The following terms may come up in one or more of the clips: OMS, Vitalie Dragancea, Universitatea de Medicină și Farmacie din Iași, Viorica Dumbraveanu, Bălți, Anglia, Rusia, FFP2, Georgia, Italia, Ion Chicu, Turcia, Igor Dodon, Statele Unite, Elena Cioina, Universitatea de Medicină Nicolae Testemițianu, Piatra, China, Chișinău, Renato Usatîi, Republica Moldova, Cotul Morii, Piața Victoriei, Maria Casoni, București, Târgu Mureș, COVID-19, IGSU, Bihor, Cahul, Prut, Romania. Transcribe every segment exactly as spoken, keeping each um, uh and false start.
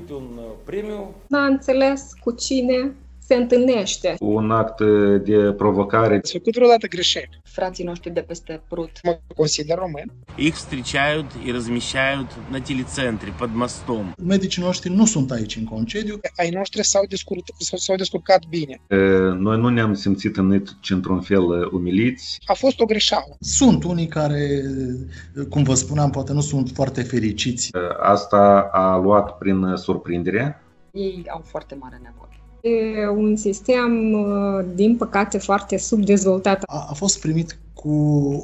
câte un premiu. N-a înțeles cu cine se întâlnește. Un act de provocare. S-a făcut vreodată greșeli. Frații noștri de peste Prut. Mă consider român. Их встречают и размещают на телецентре, под мостом. Medicii noștri nu sunt aici în concediu. Ai noștri s-au descurcat, s-au descurcat bine. E, noi nu ne-am simțit în niciun fel umiliți. A fost o greșeală. Sunt unii care, cum vă spuneam, poate nu sunt foarte fericiți. E, asta a luat prin surprindere. Ei au foarte mare nevoie. E un sistem, din păcate, foarte subdezvoltat. A, a fost primit cu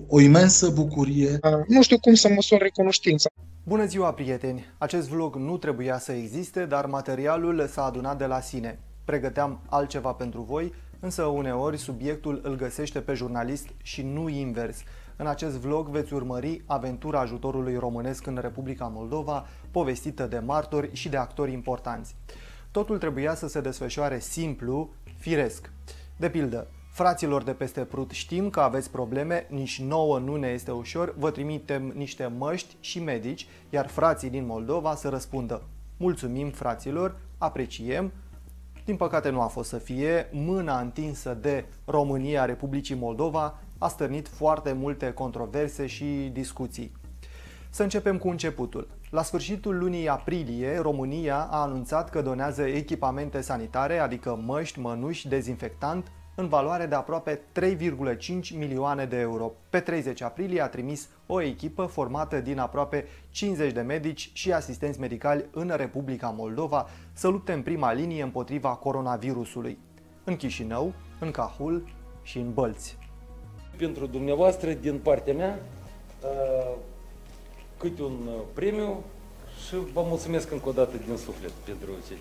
o imensă bucurie. Nu știu cum să măsor recunoștința. Bună ziua, prieteni! Acest vlog nu trebuia să existe, dar materialul s-a adunat de la sine. Pregăteam altceva pentru voi, însă uneori subiectul îl găsește pe jurnalist și nu invers. În acest vlog veți urmări aventura ajutorului românesc în Republica Moldova, povestită de martori și de actori importanți. Totul trebuia să se desfășoare simplu, firesc. De pildă, fraților de peste Prut, știm că aveți probleme, nici nouă nu ne este ușor, vă trimitem niște măști și medici, iar frații din Moldova să răspundă. Mulțumim fraților, apreciem. Din păcate nu a fost să fie, mâna întinsă de România Republicii Moldova a stârnit foarte multe controverse și discuții. Să începem cu începutul. La sfârșitul lunii aprilie, România a anunțat că donează echipamente sanitare, adică măști, mănuși, dezinfectant, în valoare de aproape trei virgulă cinci milioane de euro. Pe treizeci aprilie a trimis o echipă formată din aproape cincizeci de medici și asistenți medicali în Republica Moldova să lupte în prima linie împotriva coronavirusului, în Chișinău, în Cahul și în Bălți. Pentru dumneavoastră, din partea mea, uh... câte un premiu și vă mulțumesc încă o dată din suflet pentru ce.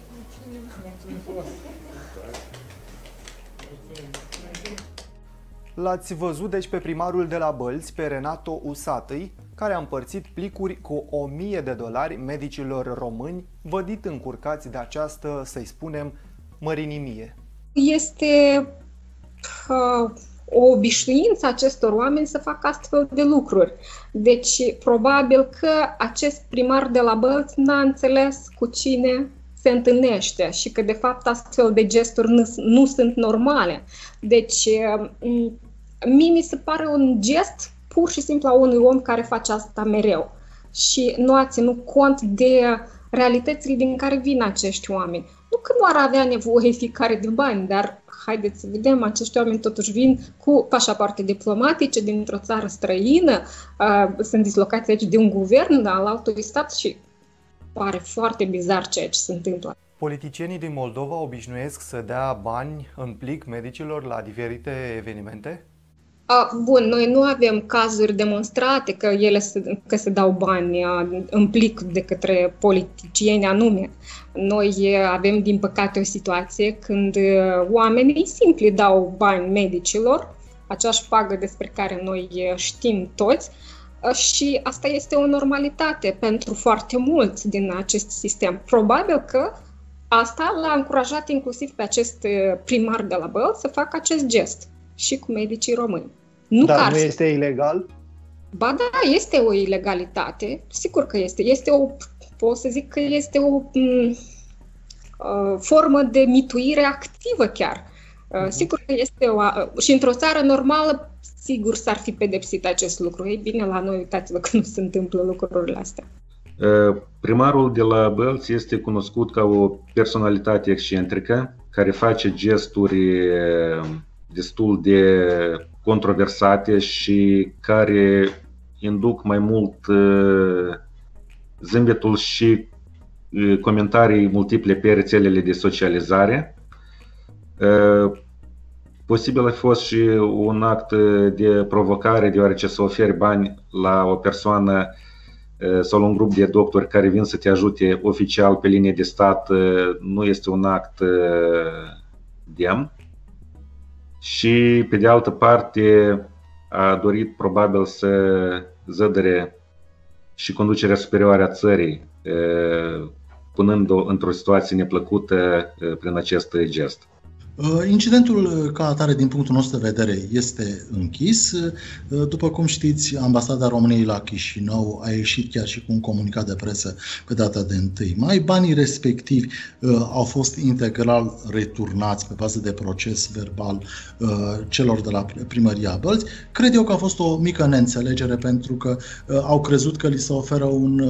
L-ați văzut deci pe primarul de la Bălți, pe Renato Usatîi, care a împărțit plicuri cu o mie de dolari medicilor români, vădit încurcați de această, să-i spunem, mărinimie. Este uh... o obișnuință acestor oameni să facă astfel de lucruri. Deci, probabil că acest primar de la Bălți n-a înțeles cu cine se întâlnește și că, de fapt, astfel de gesturi nu, nu sunt normale. Deci, mie mi se pare un gest pur și simplu a unui om care face asta mereu și nu a ținut cont de realitățile din care vin acești oameni. Nu că nu ar avea nevoie fiecare de bani, dar haideți să vedem, acești oameni totuși vin cu pașapoarte diplomatice dintr-o țară străină, uh, sunt dislocați aici de un guvern, dar al altui stat și pare foarte bizar ceea ce se întâmplă. Politicienii din Moldova obișnuiesc să dea bani în plic medicilor la diferite evenimente? Bun, noi nu avem cazuri demonstrate că ele se, că se dau bani în plic de către politicieni anume. Noi avem, din păcate, o situație când oamenii simpli dau bani medicilor, aceeași pagă despre care noi știm toți, și asta este o normalitate pentru foarte mulți din acest sistem. Probabil că asta l-a încurajat inclusiv pe acest primar de la Bălți să facă acest gest și cu medicii români. Nu Dar nu este ilegal? Ba da, este o ilegalitate. Sigur că este. Este o, pot să zic că este o m, formă de mituire activă chiar. Mm-hmm. Sigur că este o, și într-o țară normală, sigur s-ar fi pedepsit acest lucru. Ei bine, la noi uitați-vă că nu se întâmplă lucrurile astea. Primarul de la Bălți este cunoscut ca o personalitate excentrică care face gesturi destul de controversate și care induc mai mult zâmbetul și comentarii multiple pe rețelele de socializare. Posibil a fost și un act de provocare, deoarece să oferi bani la o persoană sau la un grup de doctori care vin să te ajute oficial pe linie de stat nu este un act demn. Și, pe de altă parte, a dorit probabil să zădăre și conducerea superioară a țării, punând-o într-o situație neplăcută prin acest gest. Incidentul ca atare, din punctul nostru de vedere, este închis. După cum știți, Ambasada României la Chișinău a ieșit chiar și cu un comunicat de presă pe data de întâi mai. Banii respectivi au fost integral returnați pe bază de proces verbal celor de la Primăria Bălți. Cred eu că a fost o mică neînțelegere, pentru că au crezut că li se oferă un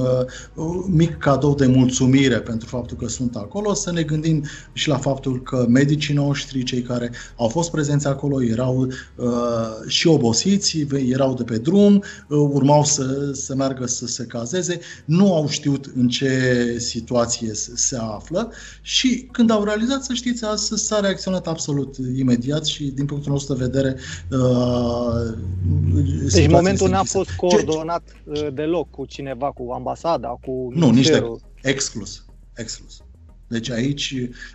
mic cadou de mulțumire pentru faptul că sunt acolo. Să ne gândim și la faptul că medicii noștri, cei care au fost prezenți acolo, erau uh, și obosiți, erau de pe drum, uh, urmau să, să meargă să se cazeze, nu au știut în ce situație se află și când au realizat, să știți, astăzi s-a reacționat absolut imediat și din punctul nostru de vedere uh, deci momentul n-a fost coordonat ce... deloc cu cineva, cu ambasada, cu nu, ministerul. Nici de... Exclus. Exclus. Deci aici,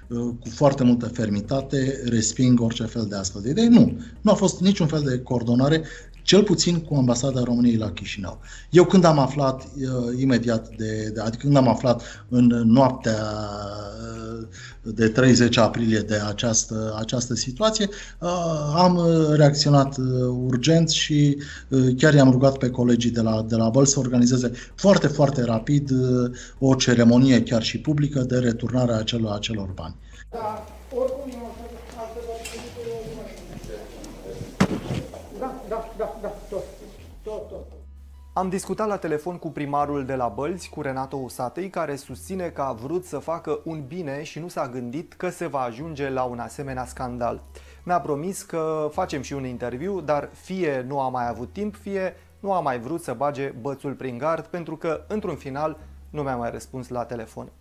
cu foarte multă fermitate, resping orice fel de astfel de idei. Nu, nu a fost niciun fel de coordonare, cel puțin cu Ambasada României la Chișinău. Eu când am aflat imediat, de, adică când am aflat în noaptea de treizeci aprilie de această, această situație, am reacționat urgent și chiar i-am rugat pe colegii de la, de la Bălți să organizeze foarte, foarte rapid o ceremonie chiar și publică de returnare a acelor, acelor bani. Da, oricum, da, da, da, da, tot, tot, tot. Am discutat la telefon cu primarul de la Bălți, cu Renato Usatîi, care susține că a vrut să facă un bine și nu s-a gândit că se va ajunge la un asemenea scandal. Ne-a promis că facem și un interviu, dar fie nu a mai avut timp, fie nu a mai vrut să bage bățul prin gard, pentru că, într-un final, nu mi-a mai răspuns la telefon.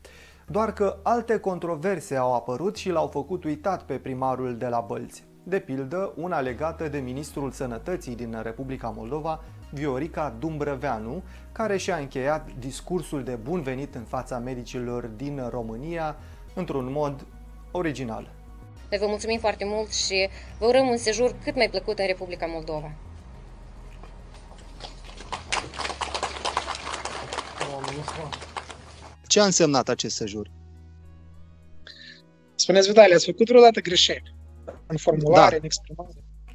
Doar că alte controverse au apărut și l-au făcut uitat pe primarul de la Bălți. De pildă, una legată de ministrul sănătății din Republica Moldova, Viorica Dumbraveanu, care și-a încheiat discursul de bun venit în fața medicilor din România într-un mod original. Noi vă mulțumim foarte mult și vă urăm un sejur cât mai plăcut în Republica Moldova. Ce a însemnat acest sejur? Spuneți, Vitalie, ați făcut vreodată greșeli în formulare, da, în exprimare?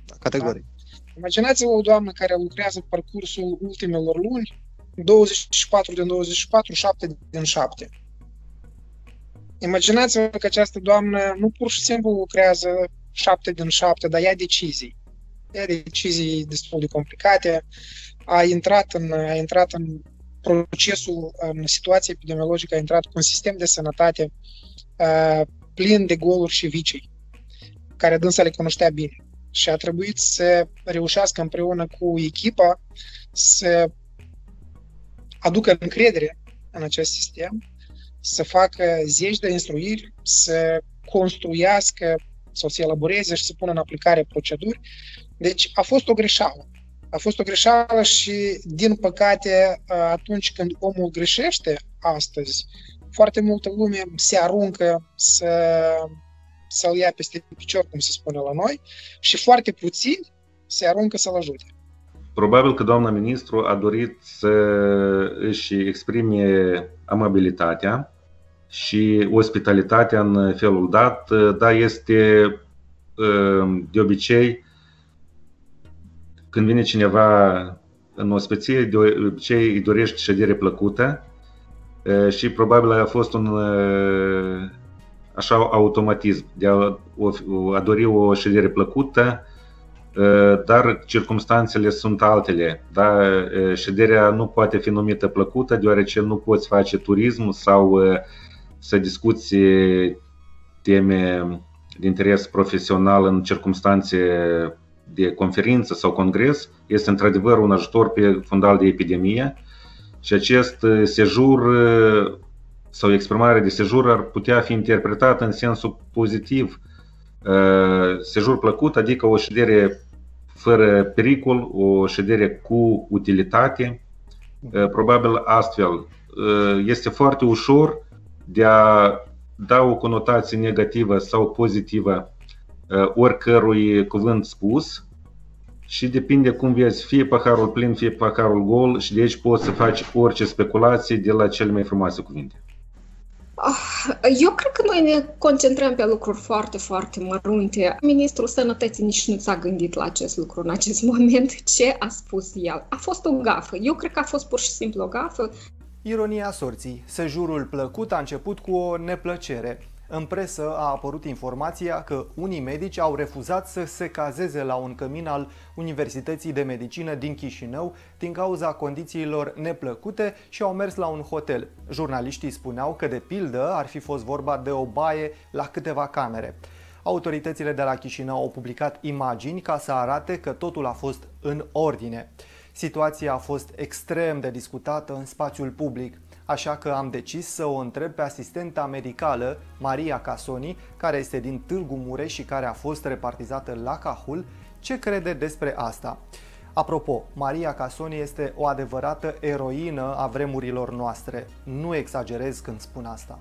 Da, categoric. Da. Imaginați-vă o doamnă care lucrează pe parcursul ultimelor luni, douăzeci și patru din douăzeci și patru, șapte din șapte. Imaginați-vă că această doamnă nu pur și simplu lucrează șapte din șapte, dar ia decizii. Ia decizii destul de complicate, a intrat în, a intrat în procesul, în situația epidemiologică, a intrat cu un sistem de sănătate uh, plin de goluri și vicii, care dânsa le cunoștea bine. Și a trebuit să reușească împreună cu echipa să aducă încredere în acest sistem, să facă zeci de instruiri, să construiască sau să elaboreze și să pună în aplicare proceduri. Deci a fost o greșeală. A fost o greșeală și, din păcate, atunci când omul greșește astăzi, foarte multă lume se aruncă să... să-l ia peste picior, cum se spune la noi, și foarte puțin se aruncă să-l ajute. Probabil că doamna ministru a dorit să își exprime amabilitatea și ospitalitatea în felul dat, dar este de obicei, când vine cineva în ospăție, de obicei îi dorește ședere plăcută și probabil a fost un așa automatism de a, a dori o ședere plăcută, dar circumstanțele sunt altele. Da? Șederea nu poate fi numită plăcută, deoarece nu poți face turism sau să discuți teme de interes profesional în circumstanțe de conferință sau congres. Este într-adevăr un ajutor pe fundal de epidemie și acest sejur sau exprimare de sejur ar putea fi interpretată în sensul pozitiv. Sejur plăcut, adică o ședere fără pericol, o ședere cu utilitate. Probabil astfel. Este foarte ușor de a da o conotație negativă sau pozitivă oricărui cuvânt spus și depinde cum vezi, fie paharul plin, fie paharul gol, și de aici poți să faci orice speculație de la cele mai frumoase cuvinte. Eu cred că noi ne concentrăm pe lucruri foarte, foarte mărunte. Ministrul Sănătății nici nu s-a gândit la acest lucru în acest moment. Ce a spus el? A fost o gafă. Eu cred că a fost pur și simplu o gafă. Ironia sorții. Sejurul plăcut a început cu o neplăcere. În presă a apărut informația că unii medici au refuzat să se cazeze la un cămin al Universității de Medicină din Chișinău din cauza condițiilor neplăcute și au mers la un hotel. Jurnaliștii spuneau că, de pildă, ar fi fost vorba de o baie la câteva camere. Autoritățile de la Chișinău au publicat imagini ca să arate că totul a fost în ordine. Situația a fost extrem de discutată în spațiul public. Așa că am decis să o întreb pe asistenta medicală, Maria Casoni, care este din Târgu Mureș și care a fost repartizată la Cahul, ce crede despre asta. Apropo, Maria Casoni este o adevărată eroină a vremurilor noastre. Nu exagerez când spun asta.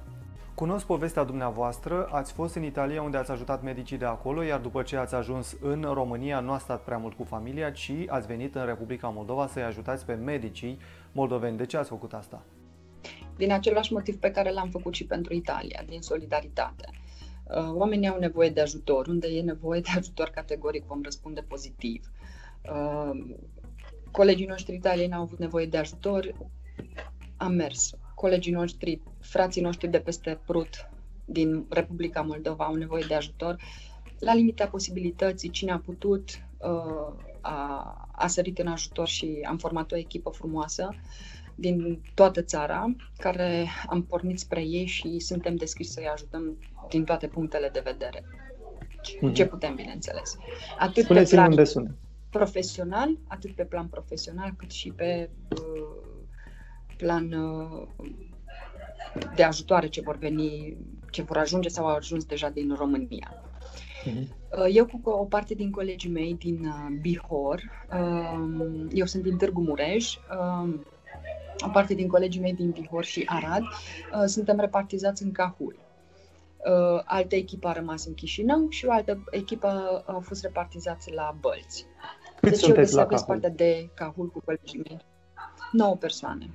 Cunosc povestea dumneavoastră, ați fost în Italia unde ați ajutat medicii de acolo, iar după ce ați ajuns în România nu ați stat prea mult cu familia, ci ați venit în Republica Moldova să-i ajutați pe medicii moldoveni. De ce ați făcut asta? Din același motiv pe care l-am făcut și pentru Italia, din solidaritate. Oamenii au nevoie de ajutor. Unde e nevoie de ajutor, categoric vom răspunde pozitiv. Colegii noștri italieni au avut nevoie de ajutor, am mers. Colegii noștri, frații noștri de peste Prut, din Republica Moldova, au nevoie de ajutor. La limita posibilității, cine a putut, a, a sărit în ajutor și am format o echipă frumoasă din toată țara, care am pornit spre ei și suntem deschiși să-i ajutăm din toate punctele de vedere. Ce putem, bineînțeles. Atât pe plan profesional, atât pe plan profesional, cât și pe uh, plan uh, de ajutoare ce vor veni, ce vor ajunge sau au ajuns deja din România. Eu cu o parte din colegii mei din uh, Bihor, uh, eu sunt din Târgu Mureș, uh, o parte din colegii mei din Bihor și Arad, uh, suntem repartizați în Cahul. Uh, altă echipă a rămas în Chișinău și o altă echipă a fost repartizați la Bălți. Cât deci sunteți eu la Cahul? Partea de Cahul cu colegii mei. nouă persoane.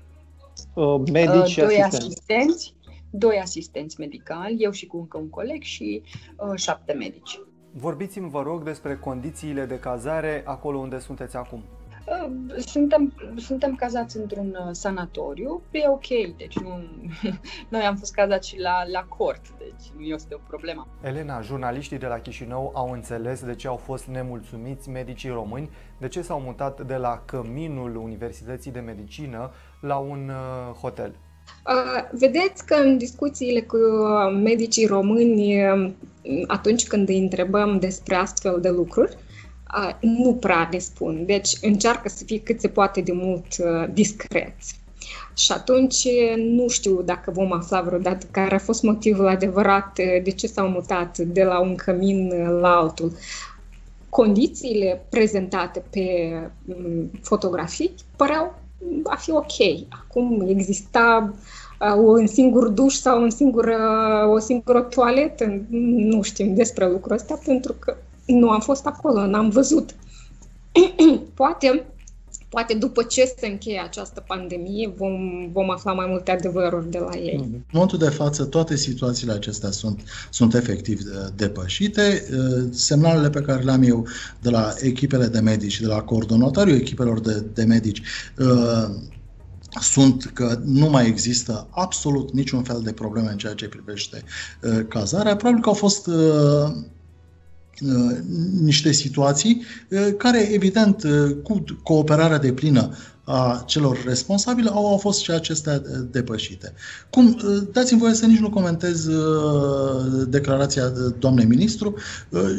Uh, medici uh, doi asistenți. asistenți. Doi asistenți medicali, eu și cu încă un coleg și uh, șapte medici. Vorbiți-mi, vă rog, despre condițiile de cazare acolo unde sunteți acum. Suntem, suntem cazați într-un sanatoriu, e ok, deci nu, noi am fost cazați și la, la cort, deci nu este o problemă. Elena, jurnaliștii de la Chișinău au înțeles de ce au fost nemulțumiți medicii români, de ce s-au mutat de la căminul Universității de Medicină la un hotel. Vedeți că în discuțiile cu medicii români, atunci când îi întrebăm despre astfel de lucruri, nu prea le spun, deci încearcă să fie cât se poate de mult discreți. Și atunci nu știu dacă vom afla vreodată care a fost motivul adevărat de ce s-au mutat de la un cămin la altul. Condițiile prezentate pe fotografii păreau a fi ok. Acum exista un singur duș sau un singur, o singură toaletă, nu știm despre lucrul ăsta pentru că nu am fost acolo, n-am văzut. poate, poate după ce se încheie această pandemie vom, vom afla mai multe adevăruri de la ei. În momentul de față, toate situațiile acestea sunt, sunt efectiv depășite. Semnalele pe care le-am eu de la echipele de medici, de la coordonatorul echipelor de, de medici, sunt că nu mai există absolut niciun fel de probleme în ceea ce privește cazarea. Probabil că au fost niște situații care, evident, cu cooperarea deplină a celor responsabili au, au fost și acestea depășite. Cum, dați-mi voie să nici nu comentez declarația doamnei ministru,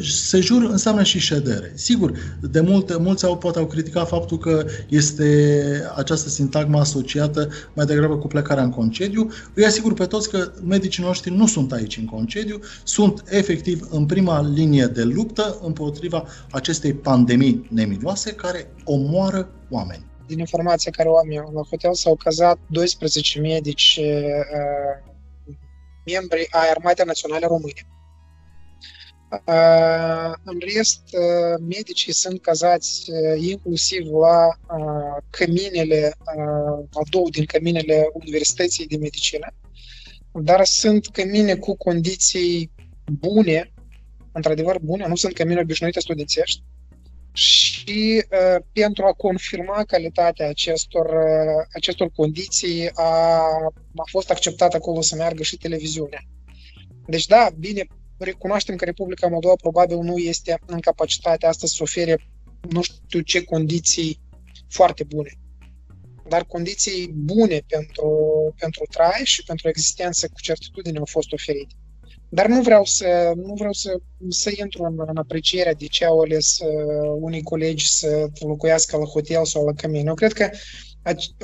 sejur înseamnă și ședere. Sigur, de multe, mulți au, poate au criticat faptul că este această sintagmă asociată mai degrabă cu plecarea în concediu. Îi asigur pe toți că medicii noștri nu sunt aici în concediu, sunt efectiv în prima linie de luptă împotriva acestei pandemii nemiloase care omoară oameni. Din informația care o am eu, la hotel s-au cazat doisprezece medici uh, membri ai Armatei Naționale Române. Uh, în rest, uh, medicii sunt cazați uh, inclusiv la uh, căminele, uh, la două din căminele Universității de Medicină dar sunt cămine cu condiții bune, într-adevăr bune, nu sunt cămine obișnuite studențești, și uh, pentru a confirma calitatea acestor, uh, acestor condiții a, a fost acceptat acolo să meargă și televiziunea. Deci da, bine, recunoaștem că Republica Moldova probabil nu este în capacitatea asta să ofere nu știu ce condiții foarte bune, dar condiții bune pentru, pentru trai și pentru existență cu certitudine au fost oferite. Dar nu vreau să, nu vreau să, să intru în, în aprecierea de ce au ales uh, unii colegi să locuiască la hotel sau la cămin. Eu cred că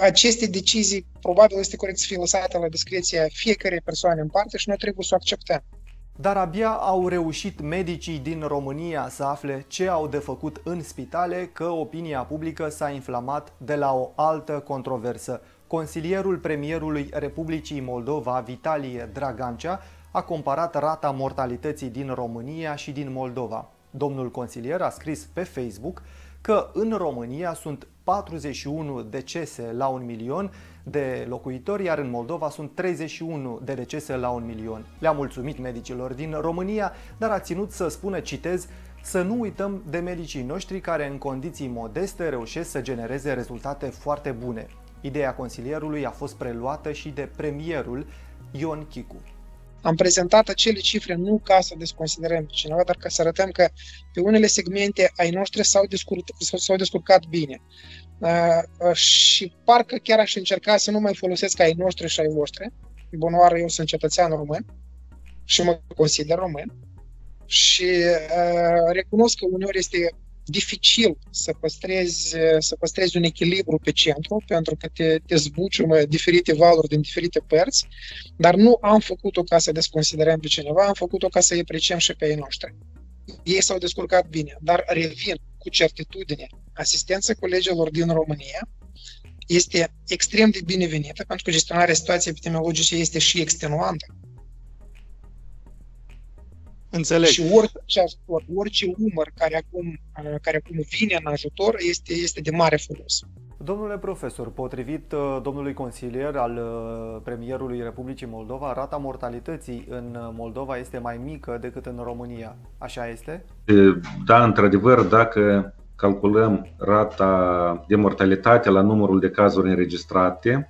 aceste decizii probabil este corect să fie lăsate la discreția fiecărei persoane în parte și noi trebuie să o acceptăm. Dar abia au reușit medicii din România să afle ce au de făcut în spitale că opinia publică s-a inflamat de la o altă controversă. Consilierul premierului Republicii Moldova, Vitalie Dragancea, a comparat rata mortalității din România și din Moldova. Domnul consilier a scris pe Facebook că în România sunt patruzeci și unu decese la un milion de locuitori, iar în Moldova sunt treizeci și unu de decese la un milion. Le-a mulțumit medicilor din România, dar a ținut să spună, citez, să nu uităm de medicii noștri care în condiții modeste reușesc să genereze rezultate foarte bune. Ideea consilierului a fost preluată și de premierul Ion Chicu. Am prezentat acele cifre nu ca să desconsiderăm pe cineva, dar ca să arătăm că pe unele segmente ai noștri s-au descurcat, s-au descurcat bine. Uh, și parcă chiar aș încerca să nu mai folosesc ai noștri și ai voștri. Bună oară, eu sunt cetățean român și mă consider român. Și uh, recunosc că uneori este dificil să păstrezi, să păstrezi un echilibru pe centru, pentru că te, te zbuciumă diferite valuri din diferite părți, dar nu am făcut-o ca să desconsiderăm pe cineva, am făcut-o ca să îi apreciem și pe ei noștri. Ei s-au descurcat bine, dar revin cu certitudine. Asistența colegilor din România este extrem de binevenită, pentru că gestionarea situației epidemiologice este și extenuantă. Înțeleg. Și orice, orice umăr care acum, care acum vine în ajutor este, este de mare folos. Domnule profesor, potrivit domnului consilier al premierului Republicii Moldova, rata mortalității în Moldova este mai mică decât în România. Așa este? Da, într-adevăr, dacă calculăm rata de mortalitate la numărul de cazuri înregistrate,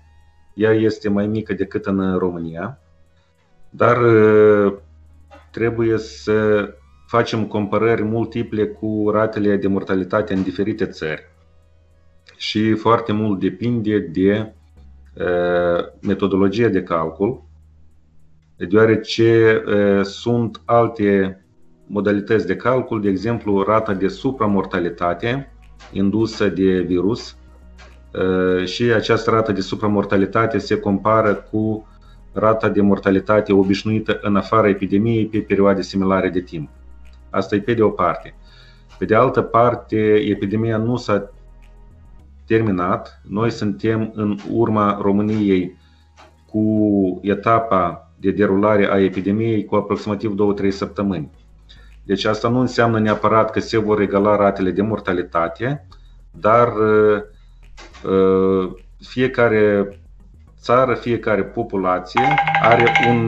ea este mai mică decât în România, dar trebuie să facem comparări multiple cu ratele de mortalitate în diferite țări și foarte mult depinde de uh, metodologia de calcul, deoarece uh, sunt alte modalități de calcul, de exemplu rata de supramortalitate indusă de virus, uh, și această rată de supramortalitate se compară cu rata de mortalitate obișnuită în afara epidemiei pe perioade similare de timp. Asta e pe de o parte. Pe de altă parte, epidemia nu s-a terminat. Noi suntem în urma României cu etapa de derulare a epidemiei cu aproximativ două-trei săptămâni. Deci asta nu înseamnă neapărat că se vor regala ratele de mortalitate, dar uh, fiecare țară, fiecare populație are un,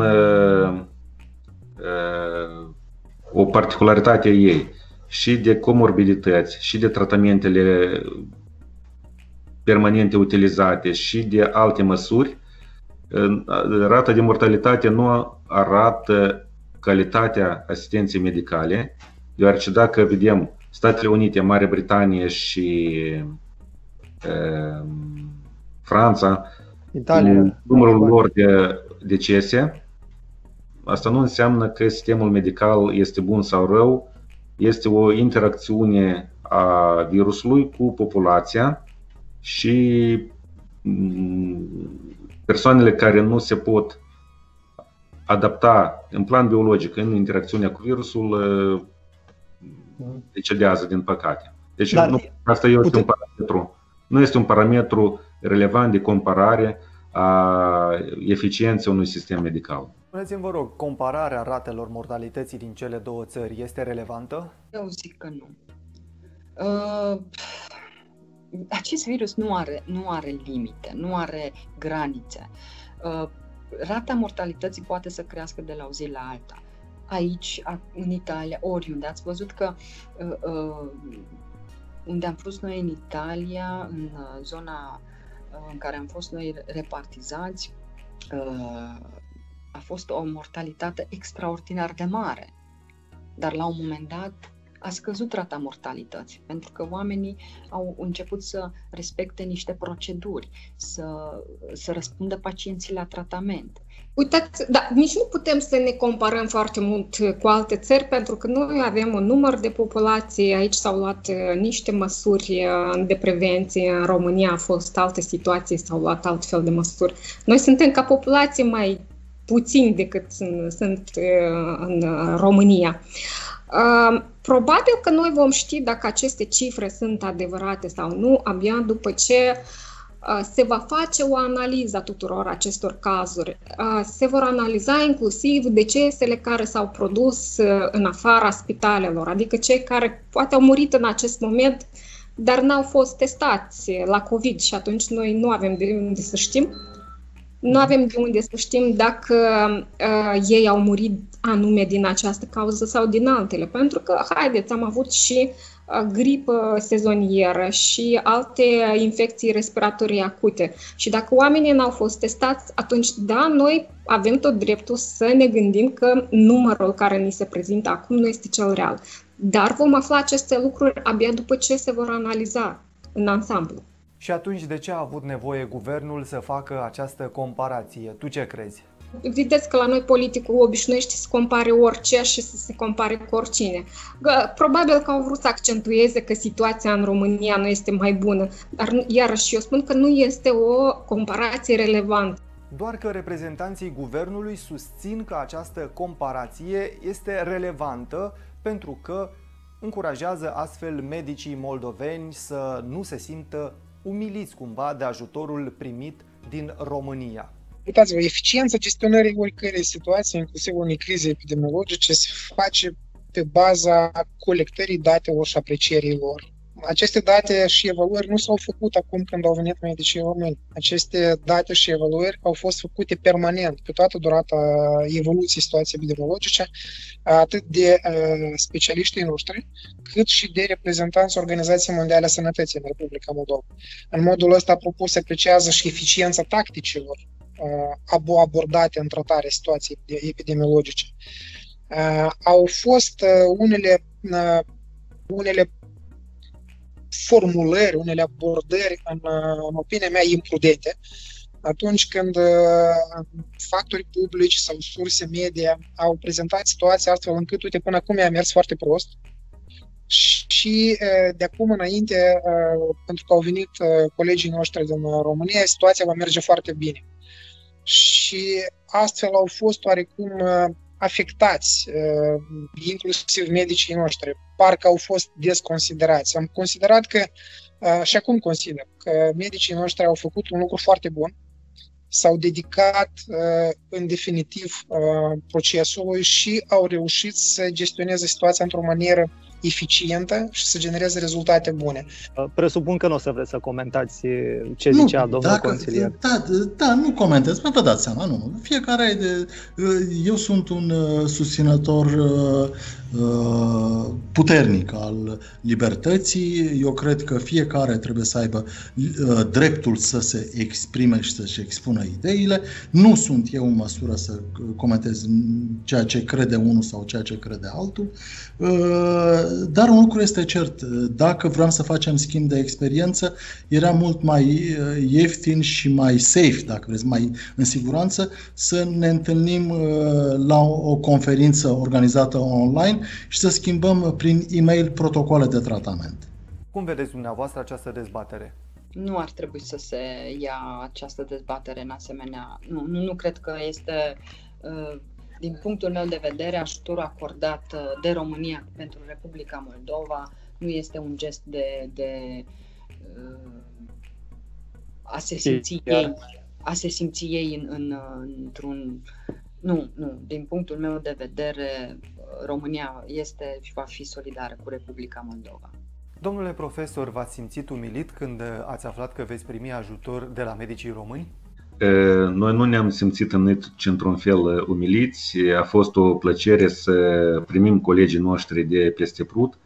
o particularitate a ei și de comorbidități, și de tratamentele permanente utilizate, și de alte măsuri. Rata de mortalitate nu arată calitatea asistenței medicale, deoarece dacă vedem Statele Unite, Marea Britanie și uh, Franța, Italia, numărul lor de decese, asta nu înseamnă că sistemul medical este bun sau rău, este o interacțiune a virusului cu populația și persoanele care nu se pot adapta în plan biologic în interacțiunea cu virusul decedează, din păcate. Deci Dar, nu, asta este pute... un parametru. Nu este un parametru relevant de comparare a eficienței unui sistem medical. Spuneți-mi, vă rog, compararea ratelor mortalității din cele două țări este relevantă? Eu zic că nu. Uh, acest virus nu are, nu are limite, nu are granițe. Uh, rata mortalității poate să crească de la o zi la alta. Aici, în Italia, oriunde. Ați văzut că uh, unde am fost noi în Italia, în zona în care am fost noi repartizați, uh, a fost o mortalitate extraordinar de mare. Dar la un moment dat a scăzut rata mortalității, pentru că oamenii au început să respecte niște proceduri, să, să răspundă pacienții la tratament. Uitați, da, nici nu putem să ne comparăm foarte mult cu alte țări, pentru că noi avem un număr de populație, aici s-au luat niște măsuri de prevenție, în România a fost alte situații, s-au luat altfel de măsuri. Noi suntem ca populație mai puțin decât sunt în România. Probabil că noi vom ști dacă aceste cifre sunt adevărate sau nu abia după ce se va face o analiză a tuturor acestor cazuri. Se vor analiza inclusiv decesele care s-au produs în afara spitalelor, adică cei care poate au murit în acest moment, dar n-au fost testați la COVID și atunci noi nu avem de unde să știm. Nu avem de unde să știm dacă uh, ei au murit anume din această cauză sau din altele, pentru că, haideți, am avut și uh, gripă sezonieră și alte infecții respiratorii acute. Și dacă oamenii n-au fost testați, atunci, da, noi avem tot dreptul să ne gândim că numărul care ni se prezintă acum nu este cel real. Dar vom afla aceste lucruri abia după ce se vor analiza în ansamblu. Și atunci, de ce a avut nevoie guvernul să facă această comparație? Tu ce crezi? Vedeți că la noi politicul obișnuiește să compare orice și să se compare cu oricine. Probabil că au vrut să accentueze că situația în România nu este mai bună, dar iarăși eu spun că nu este o comparație relevantă. Doar că reprezentanții guvernului susțin că această comparație este relevantă pentru că încurajează astfel medicii moldoveni să nu se simtă umiliți cumva de ajutorul primit din România. Uitați-vă, eficiența gestionării oricărei situații, inclusiv unei crize epidemiologice, se face pe baza colectării datelor și aprecierii lor. Aceste date și evaluări nu s-au făcut acum când au venit medicii români. Aceste date și evaluări au fost făcute permanent, pe toată durata evoluției situației epidemiologice, atât de uh, specialiștii noștri, cât și de reprezentanți Organizației Mondiale a Sănătății în Republica Moldova. În modul ăsta, apropo, se apreciază și eficiența tacticilor uh, abordate în tratarea situației epidemiologice. Uh, au fost uh, unele, uh, unele formulări, unele abordări, în, în opinia mea, imprudente, atunci când factorii publici sau surse media au prezentat situația astfel încât, uite, până acum i-a mers foarte prost și de acum înainte, pentru că au venit colegii noștri din România, situația va merge foarte bine. Și astfel au fost oarecum afectați, inclusiv medicii noștri, parcă au fost desconsiderați. Am considerat că, și acum consider, că medicii noștri au făcut un lucru foarte bun, s-au dedicat în definitiv procesului și au reușit să gestioneze situația într-o manieră eficientă și să genereze rezultate bune. Presupun că nu o să vreți să comentați ce nu, zicea domnul dacă, consilier. Da, da, nu comentez, vă dați seama, nu. Fiecare de, eu sunt un susținător uh, puternic al libertății. Eu cred că fiecare trebuie să aibă uh, dreptul să se exprime și să-și expună ideile. Nu sunt eu în măsură să comentez ceea ce crede unul sau ceea ce crede altul. Uh, Dar un lucru este cert, dacă vrem să facem schimb de experiență, era mult mai ieftin și mai safe, dacă vreți, mai în siguranță, să ne întâlnim la o conferință organizată online și să schimbăm prin e-mail protocoale de tratament. Cum vedeți dumneavoastră această dezbatere? Nu ar trebui să se ia această dezbatere în asemenea. Nu, nu, nu cred că este... Uh... Din punctul meu de vedere, ajutorul acordat de România pentru Republica Moldova nu este un gest de, de a se simți ei, a se simți ei în, în, într-un... Nu, nu. Din punctul meu de vedere, România este și va fi solidară cu Republica Moldova. Domnule profesor, v-ați simțit umilit când ați aflat că veți primi ajutor de la medicii români? Noi nu ne-am simțit în niciun fel umiliți. A fost o plăcere să primim colegii noștri de peste Prut.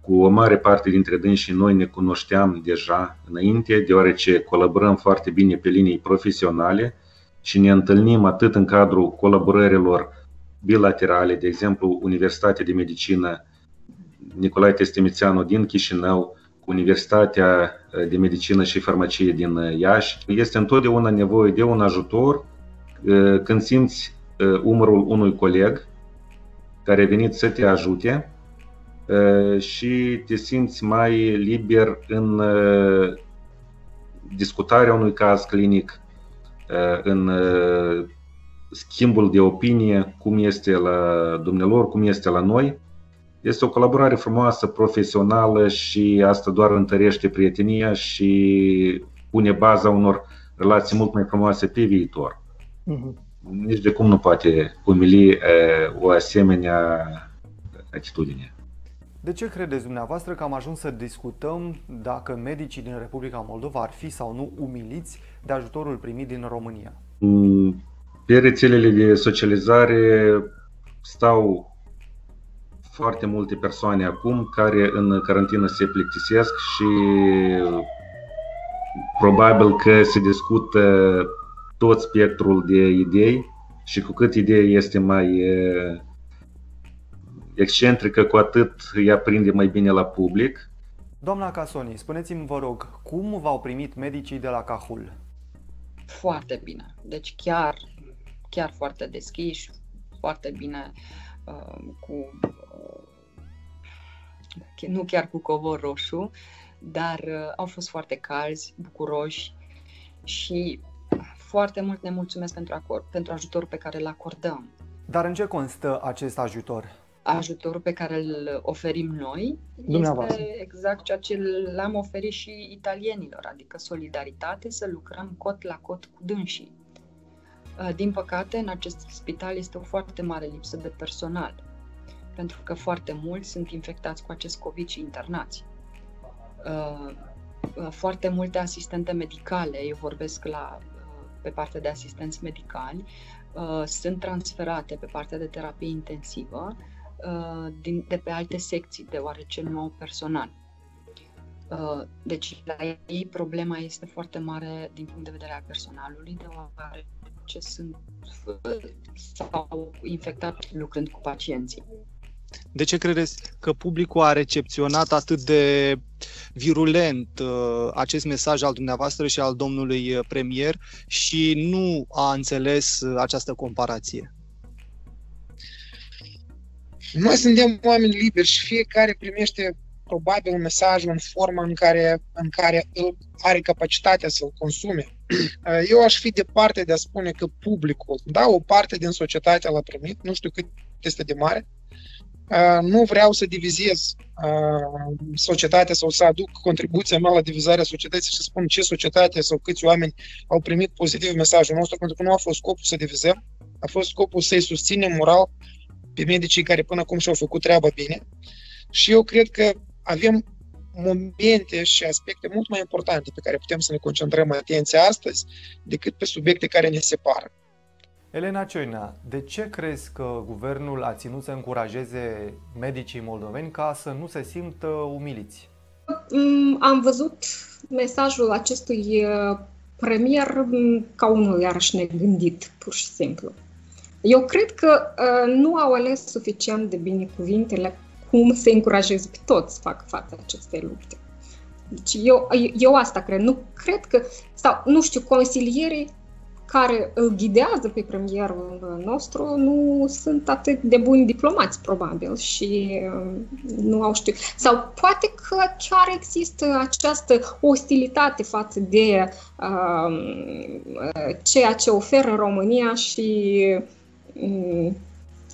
Cu o mare parte dintre dânsii noi ne cunoșteam deja înainte, deoarece colaborăm foarte bine pe linii profesionale și ne întâlnim atât în cadrul colaborărilor bilaterale, de exemplu Universitatea de Medicină Nicolae Testemițianu din Chișinău, cu Universitatea de Medicină și Farmacie din Iași. Este întotdeauna nevoie de un ajutor când simți umărul unui coleg care a venit să te ajute și te simți mai liber în discutarea unui caz clinic, în schimbul de opinie, cum este la dumnealor, cum este la noi. Este o colaborare frumoasă, profesională și asta doar întărește prietenia și pune baza unor relații mult mai frumoase pe viitor. Mm-hmm. Nici de cum nu poate umili o asemenea atitudine. De ce credeți dumneavoastră că am ajuns să discutăm dacă medicii din Republica Moldova ar fi sau nu umiliți de ajutorul primit din România? Pe rețelele de socializare stau foarte multe persoane acum care în carantină se plictisesc și probabil că se discută tot spectrul de idei și cu cât ideea este mai excentrică, cu atât ea prinde mai bine la public. Doamna Casoni, spuneți-mi, vă rog, cum v-au primit medicii de la Cahul? Foarte bine, deci chiar, chiar foarte deschiși, foarte bine, cu, nu chiar cu covor roșu, dar au fost foarte calzi, bucuroși și foarte mult ne mulțumesc pentru, acord, pentru ajutorul pe care îl acordăm. Dar în ce constă acest ajutor? Ajutorul pe care îl oferim noi este exact ceea ce l-am oferit și italienilor, adică solidaritate, să lucrăm cot la cot cu dânsii. Din păcate, în acest spital este o foarte mare lipsă de personal, pentru că foarte mulți sunt infectați cu acest COVID și internați. Foarte multe asistente medicale, eu vorbesc la, pe partea de asistenți medicali, sunt transferate pe partea de terapie intensivă de pe alte secții, deoarece nu au personal. Deci, la ei, problema este foarte mare din punct de vedere al personalului, deoarece ce sunt sau infectat lucrând cu pacienții. De ce credeți că publicul a recepționat atât de virulent acest mesaj al dumneavoastră și al domnului premier și nu a înțeles această comparație? Noi suntem oameni liberi și fiecare primește probabil un mesaj în forma în care, în care îl are capacitatea să-l consume. Eu aș fi departe de a spune că publicul, da, o parte din societatea l-a primit, nu știu cât este de mare, nu vreau să divizez societatea sau să aduc contribuția mea la divizarea societății și să spun ce societate sau câți oameni au primit pozitiv mesajul nostru, pentru că nu a fost scopul să divizăm, a fost scopul să-i susținem moral pe medicii care până acum și-au făcut treaba bine. Și eu cred că avem momente și aspecte mult mai importante pe care putem să ne concentrăm atenția astăzi decât pe subiecte care ne separă. Elena Cioina, de ce crezi că guvernul a ținut să încurajeze medicii moldoveni ca să nu se simtă umiliți? Am văzut mesajul acestui premier ca unul iarăși negândit, pur și simplu. Eu cred că nu au ales suficient de bine cuvintele cum să încurajez pe toți să facă față acestei lupte. Deci eu, eu asta cred. Nu cred că, sau nu știu, consilierii care îl ghidează pe premierul nostru nu sunt atât de buni diplomați, probabil, și nu au știut. Sau poate că chiar există această ostilitate față de uh, ceea ce oferă România și uh,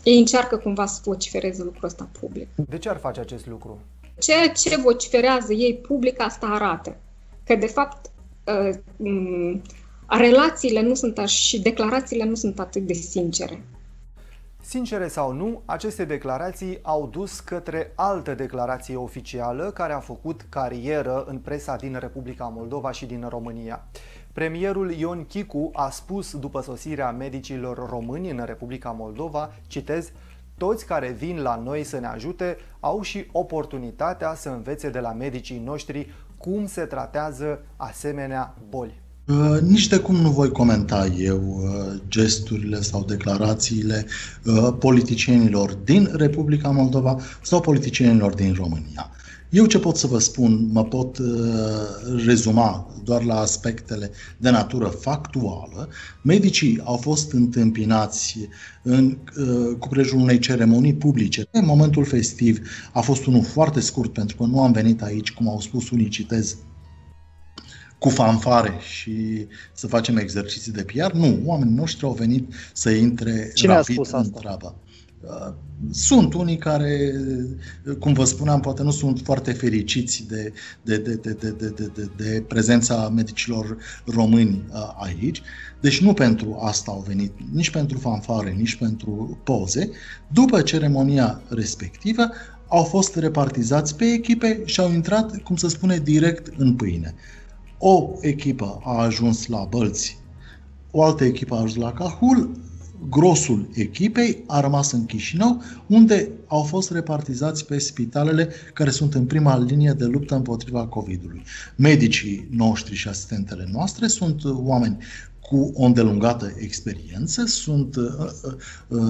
ei încearcă cumva să vocifereze lucrul ăsta public. De ce ar face acest lucru? Ceea ce vociferează ei public, asta arată că, de fapt, relațiile nu sunt așa și declarațiile nu sunt atât de sincere. Sincere sau nu, aceste declarații au dus către altă declarație oficială care a făcut carieră în presa din Republica Moldova și din România. Premierul Ion Chicu a spus după sosirea medicilor români în Republica Moldova, citez, toți care vin la noi să ne ajute au și oportunitatea să învețe de la medicii noștri cum se tratează asemenea boli. Nici de cum nu voi comenta eu gesturile sau declarațiile politicienilor din Republica Moldova sau politicienilor din România. Eu ce pot să vă spun, mă pot rezuma doar la aspectele de natură factuală. Medicii au fost întâmpinați în, cu prejurul unei ceremonii publice. Momentul festiv a fost unul foarte scurt, pentru că nu am venit aici, cum au spus unii, citez, cu fanfare și să facem exerciții de P R. Nu, oamenii noștri au venit să intre Cine rapid în treabă. Sunt unii care, cum vă spuneam, poate nu sunt foarte fericiți de, de, de, de, de, de, de, de prezența medicilor români aici. Deci nu pentru asta au venit, nici pentru fanfare, nici pentru poze. După ceremonia respectivă au fost repartizați pe echipe și au intrat, cum se spune, direct în pâine. O echipă a ajuns la Bălți, o altă echipă a ajuns la Cahul, grosul echipei a rămas în Chișinău, unde au fost repartizați pe spitalele care sunt în prima linie de luptă împotriva COVID-ului. Medicii noștri și asistentele noastre sunt oameni cu o îndelungată experiență, sunt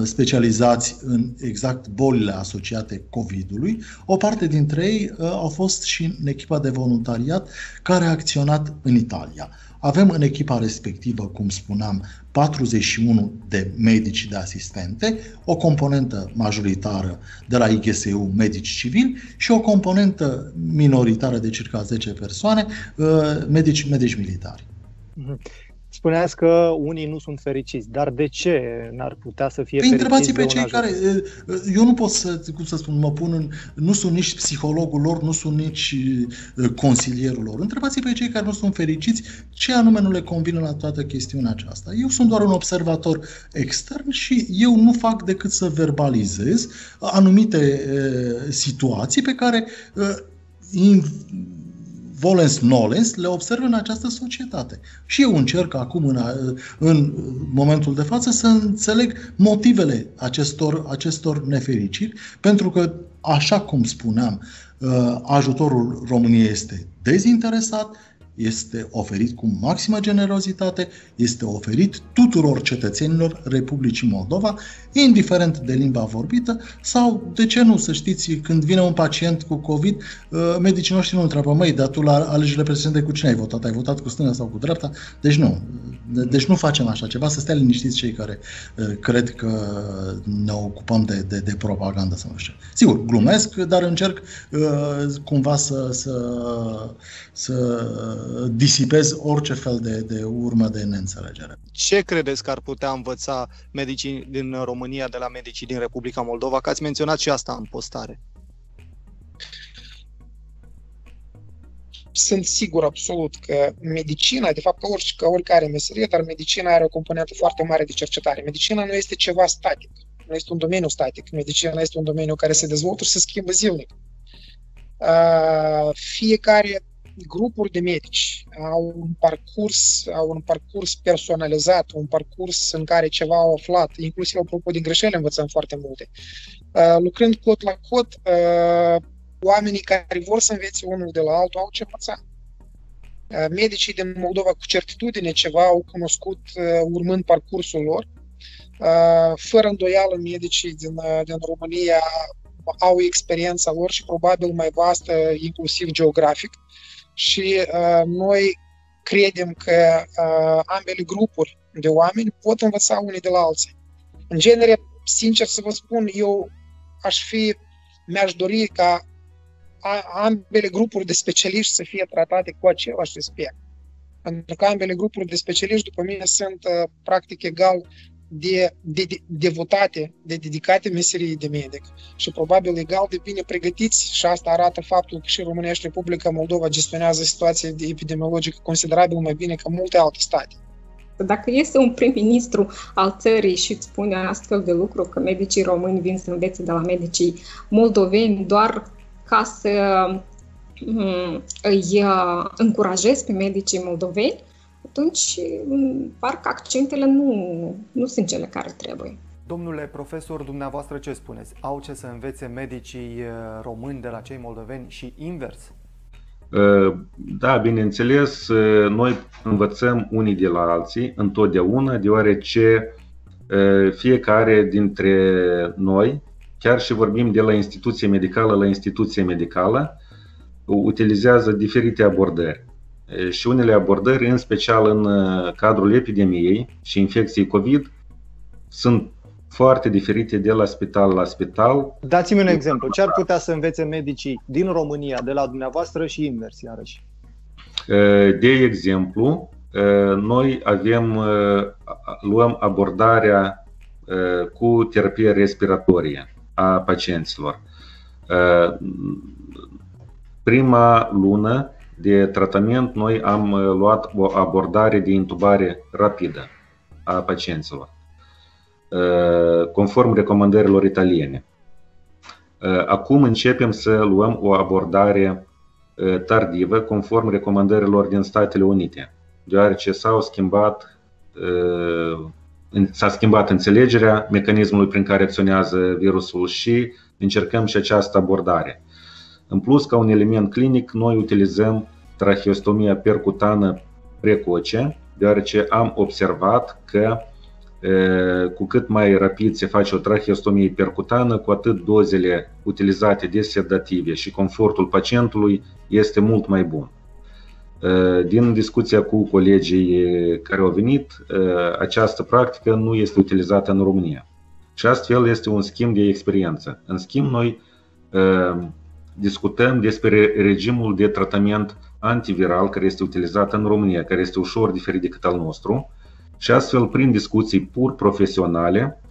specializați în exact bolile asociate COVID-ului. O parte dintre ei au fost și în echipa de voluntariat care a acționat în Italia. Avem în echipa respectivă, cum spuneam, patruzeci și unu de medici de asistente, o componentă majoritară de la I G S U, medici civili, și o componentă minoritară de circa zece persoane, medici, medici militari. Spuneați că unii nu sunt fericiți, dar de ce n-ar putea să fie fericiți? Întrebați pe cei care... Eu nu pot să, cum să spun, mă pun în... Nu sunt nici psihologul lor, nu sunt nici consilierul lor. Întrebați pe cei care nu sunt fericiți ce anume nu le convine la toată chestiunea aceasta. Eu sunt doar un observator extern și eu nu fac decât să verbalizez anumite situații pe care... volens nolens le observ în această societate. Și eu încerc acum, în, în momentul de față, să înțeleg motivele acestor, acestor nefericiri, pentru că, așa cum spuneam, ajutorul României este dezinteresat, este oferit cu maximă generozitate, este oferit tuturor cetățenilor Republicii Moldova, indiferent de limba vorbită sau, de ce nu, să știți, când vine un pacient cu COVID, medicii noștri nu întreabă, măi, dar tu la alegerile prezidențiale cu cine ai votat? Ai votat cu stânga sau cu dreapta? Deci nu. Deci nu facem așa ceva, să stea liniștiți cei care cred că ne ocupăm de, de, de propagandă sau nu știu. Sigur, glumesc, dar încerc cumva să, să, să disipez orice fel de, de urmă de neînțelegere. Ce credeți că ar putea învăța medicii din România de la medicii din Republica Moldova? Că ați menționat și asta în postare. Sunt sigur absolut că medicina, de fapt, orice, că oricare meserie, dar medicina are o componentă foarte mare de cercetare. Medicina nu este ceva static, nu este un domeniu static. Medicina este un domeniu care se dezvoltă și se schimbă zilnic. Fiecare grupuri de medici au un parcurs, au un parcurs personalizat, un parcurs în care ceva au aflat, inclusiv apropo din greșeli învățăm foarte multe. Uh, lucrând cot la cot, uh, oamenii care vor să învețe unul de la altul au ce învăța. Uh, medicii din Moldova cu certitudine ceva au cunoscut uh, urmând parcursul lor. Uh, fără îndoială, medicii din, uh, din România au experiența lor și probabil mai vastă, inclusiv geografic. Și uh, noi credem că uh, ambele grupuri de oameni pot învăța unii de la alții. În genere, sincer să vă spun, eu aș fi, mi-aș dori ca ambele grupuri de specialiști să fie tratate cu același respect. Pentru că ambele grupuri de specialiști, după mine, sunt uh, practic egal de, de, de devotate, de dedicate meseriei de medic și probabil egal de bine pregătiți, și asta arată faptul că și România și Republica Moldova gestionează situația epidemiologică considerabil mai bine ca multe alte state. Dacă este un prim-ministru al țării și îți spune astfel de lucru, că medicii români vin să învețe de la medicii moldoveni doar ca să îi încurajezi pe medicii moldoveni, atunci parcă accentele nu, nu sunt cele care trebuie. Domnule profesor, dumneavoastră ce spuneți? Au ce să învețe medicii români de la cei moldoveni și invers? Da, bineînțeles, noi învățăm unii de la alții întotdeauna, deoarece fiecare dintre noi, chiar și vorbim de la instituție medicală la instituție medicală, utilizează diferite abordări. Și unele abordări, în special în cadrul epidemiei și infecției COVID, sunt foarte diferite de la spital la spital. Dați-mi un exemplu. Ce ar putea să învețe medicii din România, de la dumneavoastră și invers, iarăși? De exemplu, noi avem, luăm abordarea cu terapie respiratorie a pacienților. Prima lună de tratament noi am luat o abordare de intubare rapidă a pacienților, conform recomandărilor italiene. Acum începem să luăm o abordare tardivă, conform recomandărilor din Statele Unite, deoarece s-a schimbat, s-a schimbat înțelegerea mecanismului prin care acționează virusul și încercăm și această abordare. În plus, ca un element clinic, noi utilizăm tracheostomia percutană precoce, deoarece am observat că cu cât mai rapid se face o tracheostomie percutană, cu atât dozele utilizate de sedative și confortul pacientului este mult mai bun. Din discuția cu colegii care au venit, această practică nu este utilizată în România. Și astfel este un schimb de experiență. În schimb, noi discutăm despre regimul de tratament antiviral care este utilizat în România, care este ușor diferit decât al nostru. Și astfel, prin discuții pur profesionale,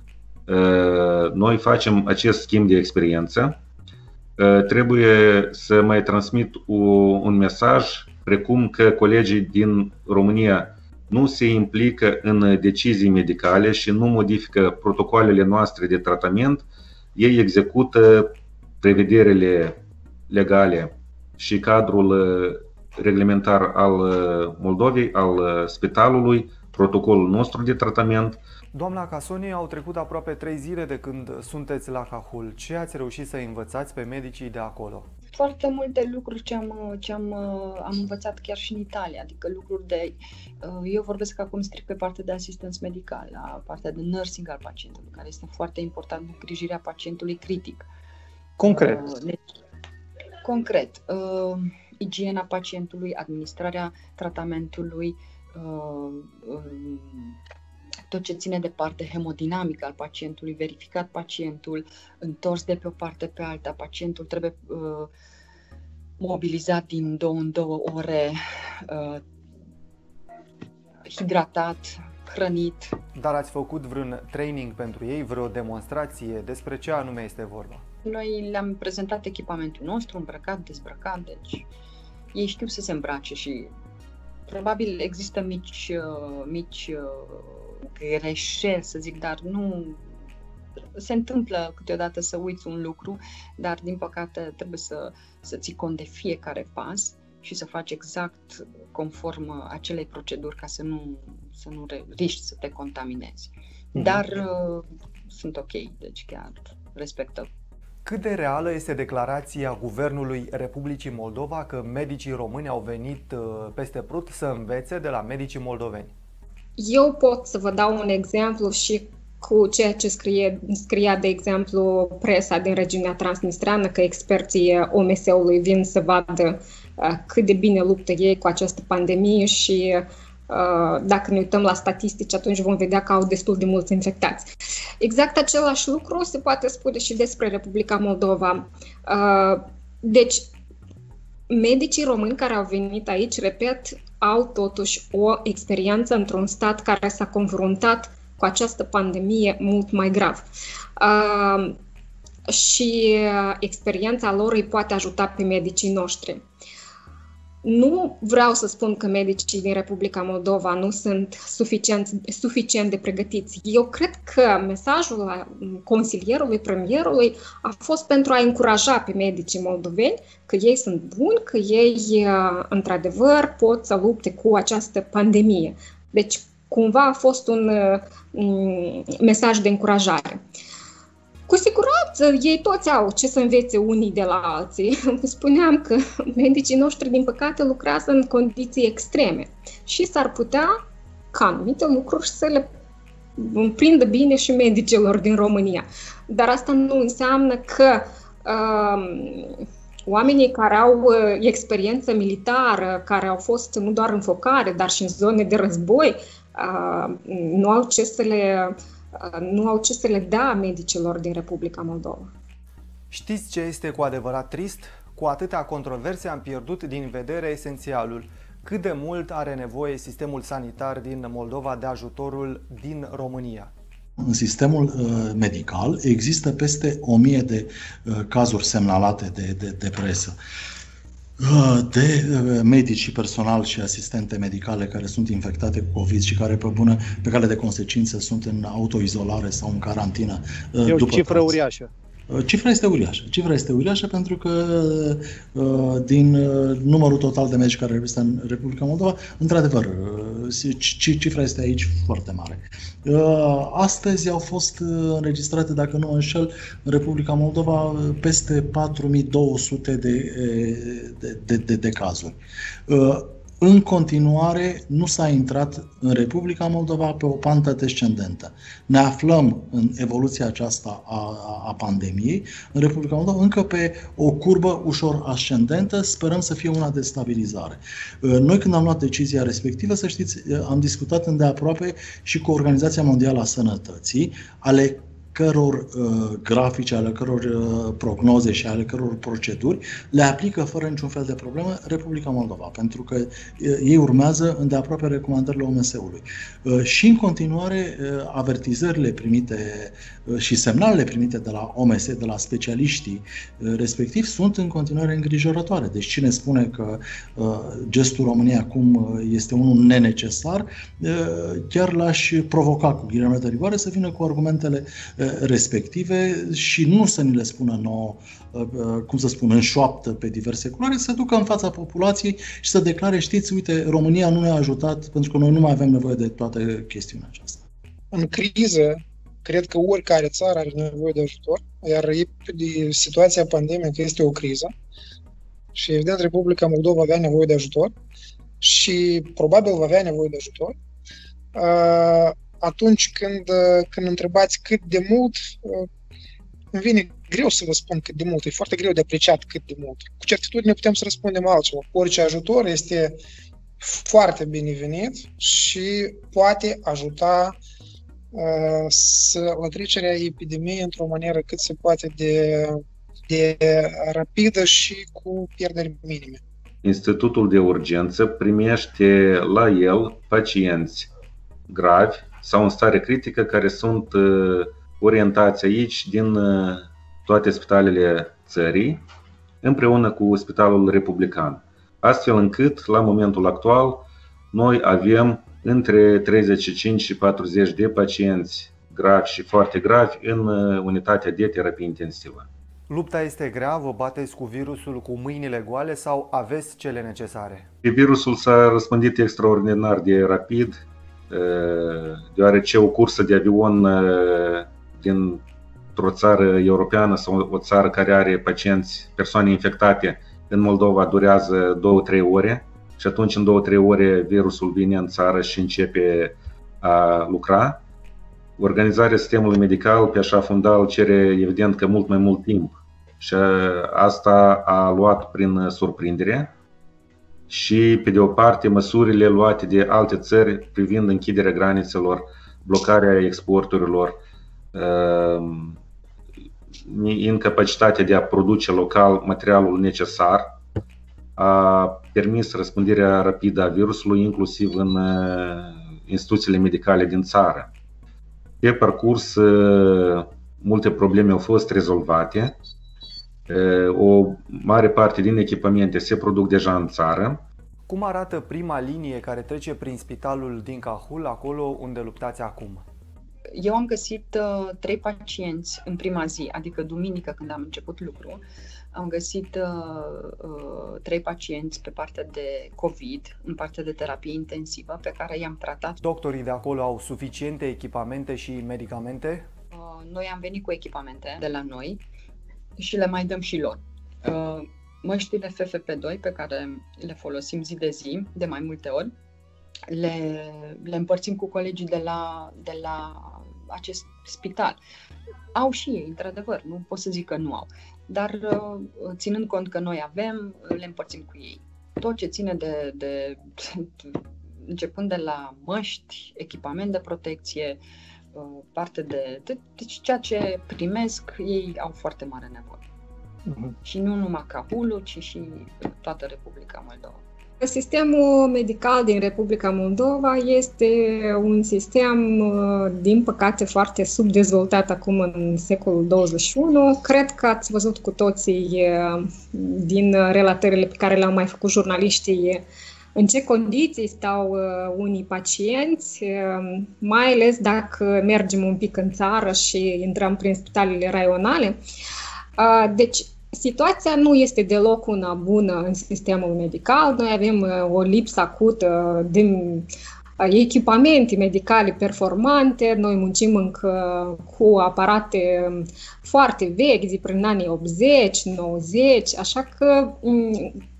noi facem acest schimb de experiență. Trebuie să mai transmit un mesaj precum că colegii din România nu se implică în decizii medicale și nu modifică protocoalele noastre de tratament. Ei execută prevederile legale și cadrul reglementar al Moldovei, al spitalului, protocolul nostru de tratament. Doamna Casoni, au trecut aproape trei zile de când sunteți la Cahul. Ce ați reușit să învățați pe medicii de acolo? Foarte multe lucruri ce am, ce am, am învățat chiar și în Italia, adică lucruri de... Eu vorbesc acum strict pe partea de asistență medicală, partea de nursing al pacientului, care este foarte important, îngrijirea pacientului critic. Concret. Concret. Igiena pacientului, administrarea tratamentului, tot ce ține de parte hemodinamică al pacientului, verificat pacientul, întors de pe o parte pe alta, pacientul trebuie uh, mobilizat din două în două ore, uh, hidratat, hrănit. Dar ați făcut vreun training pentru ei, vreo demonstrație? Despre ce anume este vorba? Noi le-am prezentat echipamentul nostru, îmbrăcat, dezbrăcat, deci ei știu să se îmbrace și probabil există mici, mici greșeli, să zic, dar nu se întâmplă câteodată să uiți un lucru, dar din păcate trebuie să, să ții cont de fiecare pas și să faci exact conform acelei proceduri ca să nu, să nu riști să te contaminezi. Dar mm-hmm. sunt ok, deci chiar respectăm. Cât de reală este declarația Guvernului Republicii Moldova că medicii români au venit peste Prut să învețe de la medicii moldoveni? Eu pot să vă dau un exemplu și cu ceea ce scrie, scria, de exemplu, presa din regiunea transnistreană, că experții O M S-ului vin să vadă cât de bine luptă ei cu această pandemie și dacă ne uităm la statistici, atunci vom vedea că au destul de mulți infectați. Exact același lucru se poate spune și despre Republica Moldova. Deci, medicii români care au venit aici, repet, au totuși o experiență într-un stat care s-a confruntat cu această pandemie mult mai grav. Și experiența lor îi poate ajuta pe medicii noștri. Nu vreau să spun că medicii din Republica Moldova nu sunt suficient, suficient de pregătiți. Eu cred că mesajul consilierului, premierului a fost pentru a încuraja pe medicii moldoveni că ei sunt buni, că ei într-adevăr pot să lupte cu această pandemie. Deci cumva a fost un mesaj de încurajare. Cu siguranță, ei toți au ce să învețe unii de la alții. Spuneam că medicii noștri, din păcate, lucrează în condiții extreme și s-ar putea ca anumite lucruri să le prindă bine și medicilor din România. Dar asta nu înseamnă că um, oamenii care au experiență militară, care au fost nu doar în focare, dar și în zone de război, uh, nu au ce să le... nu au ce să le dea medicilor din Republica Moldova. Știți ce este cu adevărat trist? Cu atâtea controverse am pierdut din vedere esențialul. Cât de mult are nevoie sistemul sanitar din Moldova de ajutorul din România? În sistemul medical există peste o mie de cazuri semnalate de, de, de presă. De medici și personal și asistente medicale care sunt infectate cu COVID și care pe bună, pe cale de consecință sunt în autoizolare sau în carantină. E o cifră uriașă. Cifra este uriașă. Cifra este uriașă pentru că din numărul total de medici care există în Republica Moldova, într-adevăr, cifra este aici foarte mare. Astăzi au fost înregistrate, dacă nu înșel, în Republica Moldova peste patru mii două sute de, de, de, de cazuri. În continuare, nu s-a intrat în Republica Moldova pe o pantă descendentă. Ne aflăm în evoluția aceasta a, a pandemiei în Republica Moldova încă pe o curbă ușor ascendentă, sperăm să fie una de stabilizare. Noi când am luat decizia respectivă, să știți, am discutat îndeaproape și cu Organizația Mondială a Sănătății, ale căror uh, grafice, ale căror uh, prognoze și ale căror proceduri le aplică fără niciun fel de problemă Republica Moldova, pentru că uh, ei urmează îndeaproape recomandările O M S-ului. Uh, și în continuare uh, avertizările primite uh, și semnalele primite de la O M S, de la specialiștii uh, respectiv, sunt în continuare îngrijorătoare. Deci cine spune că uh, gestul României acum este unul nenecesar, uh, chiar l-aș provoca cu ghilimele de rigoare să vină cu argumentele respective și nu să ni le spună nouă, cum să spun, în șoaptă pe diverse culoare, să ducă în fața populației și să declare, știți, uite, România nu ne-a ajutat pentru că noi nu mai avem nevoie de toată chestiunea aceasta. În criză, cred că oricare țară are nevoie de ajutor, iar situația pandemică este o criză și, evident, Republica Moldova avea nevoie de ajutor și probabil va avea nevoie de ajutor. Atunci când, când întrebați cât de mult, îmi vine greu să vă spun cât de mult, e foarte greu de apreciat cât de mult. Cu certitudine putem să răspundem altceva. Orice ajutor este foarte binevenit și poate ajuta uh, să, la trecerea epidemiei într-o manieră cât se poate de, de rapidă și cu pierderi minime. Institutul de urgență primește la el pacienți gravi sau în stare critică, care sunt orientați aici din toate spitalele țării, împreună cu Spitalul Republican. Astfel încât, la momentul actual, noi avem între treizeci și cinci și patruzeci de pacienți gravi și foarte gravi în unitatea de terapie intensivă. Lupta este grea, vă bateți cu virusul cu mâinile goale sau aveți cele necesare? Virusul s-a răspândit extraordinar de rapid, deoarece o cursă de avion dintr-o țară europeană sau o țară care are pacienți, persoane infectate în Moldova durează două-trei ore și atunci în două-trei ore virusul vine în țară și începe a lucra. Organizarea sistemului medical pe așa fundal cere evident că mult mai mult timp și asta a luat prin surprindere. Și, pe de o parte, măsurile luate de alte țări privind închiderea granițelor, blocarea exporturilor, incapacitatea de a produce local materialul necesar, a permis răspândirea rapidă a virusului, inclusiv în instituțiile medicale din țară. Pe parcurs, multe probleme au fost rezolvate. O mare parte din echipamente se produc deja în țară. Cum arată prima linie care trece prin spitalul din Cahul, acolo unde luptați acum? Eu am găsit uh, trei pacienți în prima zi, adică duminică când am început lucru. Am găsit uh, uh, trei pacienți pe partea de COVID, în partea de terapie intensivă, pe care i-am tratat. Doctorii de acolo au suficiente echipamente și medicamente? Uh, noi am venit cu echipamente de la noi și le mai dăm și lor. Uh, măștile F F P doi pe care le folosim zi de zi, de mai multe ori, le, le împărțim cu colegii de la, de la acest spital. Au și ei, într-adevăr, nu pot să zic că nu au, dar ținând cont că noi avem, le împărțim cu ei. Tot ce ține de, de, de începând de la măști, echipament de protecție, parte de, de, de ceea ce primesc, ei au foarte mare nevoie. Uh-huh. Și nu numai Cahulul, ci și toată Republica Moldova. Sistemul medical din Republica Moldova este un sistem, din păcate, foarte subdezvoltat acum în secolul douăzeci și unu. Cred că ați văzut cu toții din relatările pe care le-au mai făcut jurnaliștii în ce condiții stau unii pacienți, mai ales dacă mergem un pic în țară și intrăm prin spitalele raionale. Deci, situația nu este deloc una bună în sistemul medical. Noi avem o lipsă acută de echipamente medicale performante. Noi muncim încă cu aparate foarte vechi, de prin anii optzeci, nouăzeci, așa că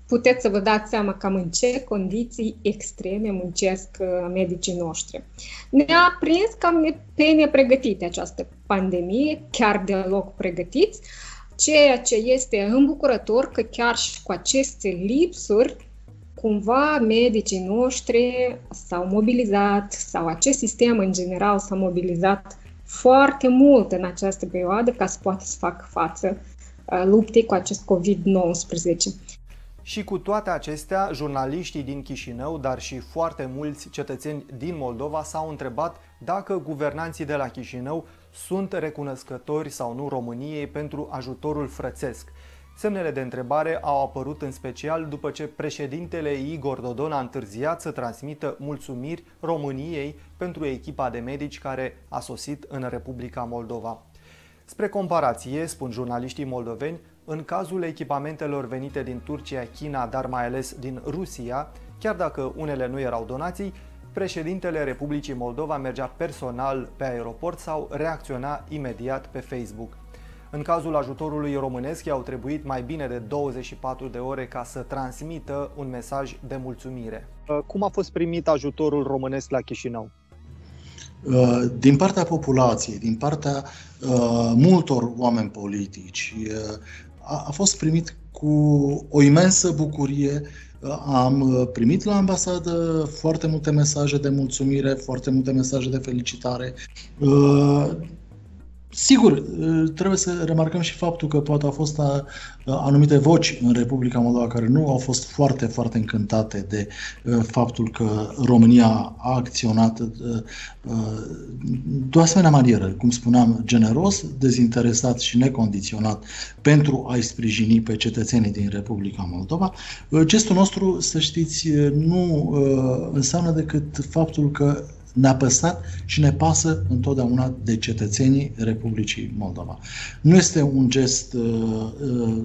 puteți să vă dați seama cam în ce condiții extreme muncesc medicii noștri. Ne-a prins cam pe nepregătite această pandemie, chiar deloc pregătiți. Ceea ce este îmbucurător că chiar și cu aceste lipsuri, cumva medicii noștri s-au mobilizat sau acest sistem în general s-a mobilizat foarte mult în această perioadă ca să poată să facă față luptei cu acest COVID nouăsprezece. Și cu toate acestea, jurnaliștii din Chișinău, dar și foarte mulți cetățeni din Moldova s-au întrebat dacă guvernanții de la Chișinău sunt recunoscători sau nu României pentru ajutorul frățesc. Semnele de întrebare au apărut în special după ce președintele Igor Dodon a întârziat să transmită mulțumiri României pentru echipa de medici care a sosit în Republica Moldova. Spre comparație, spun jurnaliștii moldoveni, în cazul echipamentelor venite din Turcia, China, dar mai ales din Rusia, chiar dacă unele nu erau donații, președintele Republicii Moldova mergea personal pe aeroport sau reacționa imediat pe Facebook. În cazul ajutorului românesc, i-au trebuit mai bine de douăzeci și patru de ore ca să transmită un mesaj de mulțumire. Cum a fost primit ajutorul românesc la Chișinău? Din partea populației, din partea uh, multor oameni politici, uh, a, a fost primit cu o imensă bucurie. Am primit la ambasadă foarte multe mesaje de mulțumire, foarte multe mesaje de felicitare. Sigur, trebuie să remarcăm și faptul că poate au fost anumite voci în Republica Moldova care nu au fost foarte, foarte încântate de faptul că România a acționat de o asemenea manieră, cum spuneam, generos, dezinteresat și necondiționat pentru a-i sprijini pe cetățenii din Republica Moldova. Gestul nostru, să știți, nu înseamnă decât faptul că ne-a păsat și ne pasă întotdeauna de cetățenii Republicii Moldova. Nu este un gest uh,